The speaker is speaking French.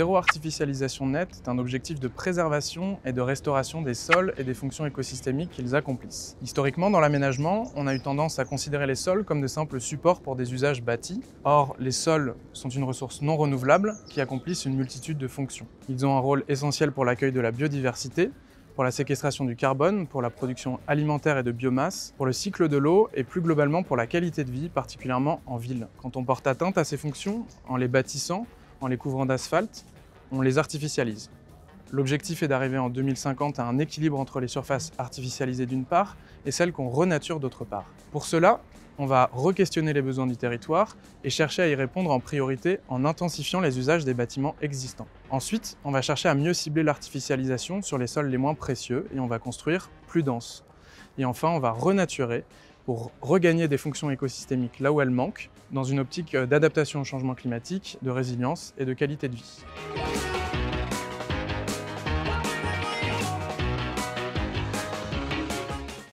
zéro artificialisation nette est un objectif de préservation et de restauration des sols et des fonctions écosystémiques qu'ils accomplissent. Historiquement, dans l'aménagement, on a eu tendance à considérer les sols comme de simples supports pour des usages bâtis. Or, les sols sont une ressource non renouvelable qui accomplissent une multitude de fonctions. Ils ont un rôle essentiel pour l'accueil de la biodiversité, pour la séquestration du carbone, pour la production alimentaire et de biomasse, pour le cycle de l'eau et plus globalement pour la qualité de vie, particulièrement en ville. Quand on porte atteinte à ces fonctions, en les bâtissant, en les couvrant d'asphalte, on les artificialise. L'objectif est d'arriver en 2050 à un équilibre entre les surfaces artificialisées d'une part et celles qu'on renature d'autre part. Pour cela, on va re-questionner les besoins du territoire et chercher à y répondre en priorité en intensifiant les usages des bâtiments existants. Ensuite, on va chercher à mieux cibler l'artificialisation sur les sols les moins précieux et on va construire plus dense. Et enfin, on va renaturer pour regagner des fonctions écosystémiques là où elles manquent, dans une optique d'adaptation au changement climatique, de résilience et de qualité de vie.